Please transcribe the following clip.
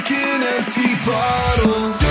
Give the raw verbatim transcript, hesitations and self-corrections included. like an empty bottle.